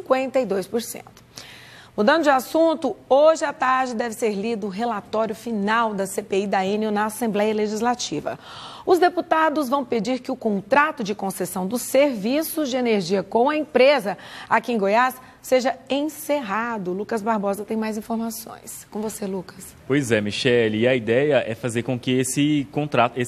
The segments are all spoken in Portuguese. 52%. Mudando de assunto, hoje à tarde deve ser lido o relatório final da CPI da Enel na Assembleia Legislativa. Os deputados vão pedir que o contrato de concessão dos serviços de energia com a empresa aqui em Goiás seja encerrado. Lucas Barbosa tem mais informações. Com você, Lucas. Pois é, Michele. E a ideia é fazer com que esse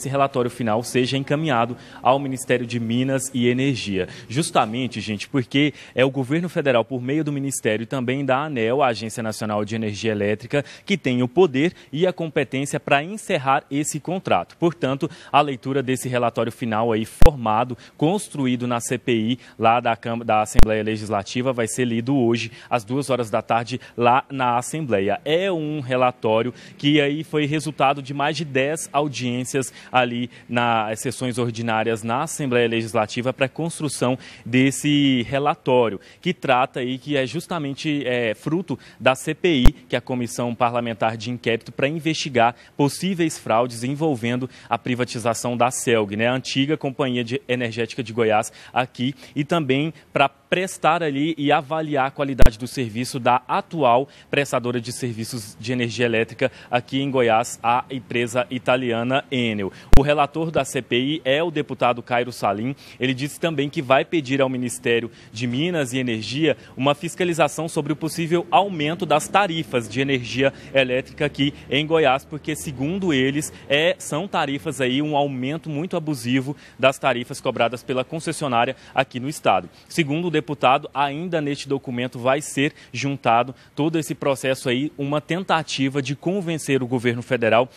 relatório final seja encaminhado ao Ministério de Minas e Energia. Justamente, gente, porque é o governo federal, por meio do Ministério e também da ANEEL, a Agência Nacional de Energia Elétrica, que tem o poder e a competência para encerrar esse contrato. Portanto, a leitura desse relatório final aí formado, construído na CPI lá da Assembleia Legislativa, vai ser lido hoje, às 14h lá na Assembleia. É um relatório que aí foi resultado de mais de 10 audiências ali nas sessões ordinárias na Assembleia Legislativa para a construção desse relatório, que trata aí, que é justamente fruto da CPI, que é a Comissão Parlamentar de Inquérito, para investigar possíveis fraudes envolvendo a privatização da CELG, né, a antiga Companhia de Energética de Goiás aqui, e também para prestar ali e avaliar a qualidade do serviço da atual prestadora de serviços de energia elétrica aqui em Goiás, a empresa italiana Enel. O relator da CPI é o deputado Cairo Salim. Ele disse também que vai pedir ao Ministério de Minas e Energia uma fiscalização sobre o possível aumento das tarifas de energia elétrica aqui em Goiás, porque, segundo eles, são tarifas aí, um aumento muito abusivo das tarifas cobradas pela concessionária aqui no estado. Segundo o deputado, ainda neste documento vai ser juntado todo esse processo aí, uma tentativa de convencer o governo federal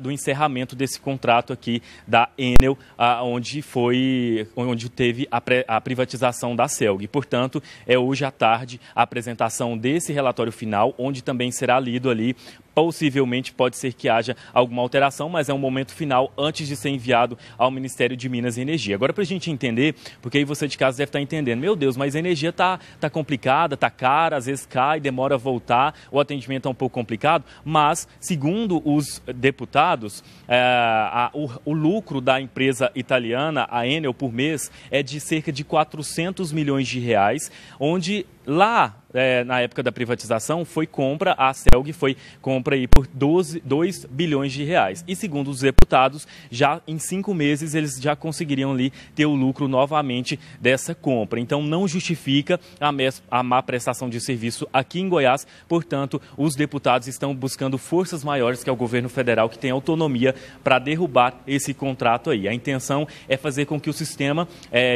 do encerramento desse contrato aqui da Enel, onde teve a privatização da CELG. Portanto, é hoje à tarde a apresentação desse relatório final, onde também será lido ali. Possivelmente pode ser que haja alguma alteração, mas é um momento final antes de ser enviado ao Ministério de Minas e Energia. Agora, para a gente entender, porque aí você de casa deve estar entendendo, meu Deus, mas a energia está complicada, está cara, às vezes cai, demora a voltar, o atendimento é um pouco complicado, mas, segundo os deputados, o lucro da empresa italiana, a Enel, por mês, é de cerca de R$400 milhões, onde lá, na época da privatização, a CELG foi compra aí por 2 bilhões de reais. E, segundo os deputados, já em 5 meses eles já conseguiriam ali ter o lucro novamente dessa compra. Então, não justifica a má prestação de serviço aqui em Goiás. Portanto, os deputados estão buscando forças maiores, que é o governo federal, que tem autonomia para derrubar esse contrato aí. A intenção é fazer com que o sistema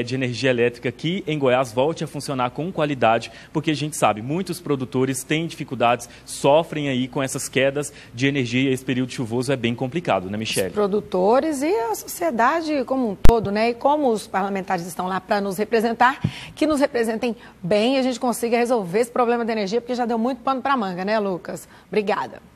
de energia elétrica aqui em Goiás volte a funcionar com qualidade, porque a gente sabe, muitos produtores têm dificuldades, sofrem aí com essas quedas de energia, e esse período chuvoso é bem complicado, né, Michele? Os produtores e a sociedade como um todo, né? E como os parlamentares estão lá para nos representar, que nos representem bem e a gente consiga resolver esse problema da energia, porque já deu muito pano para manga, né, Lucas? Obrigada.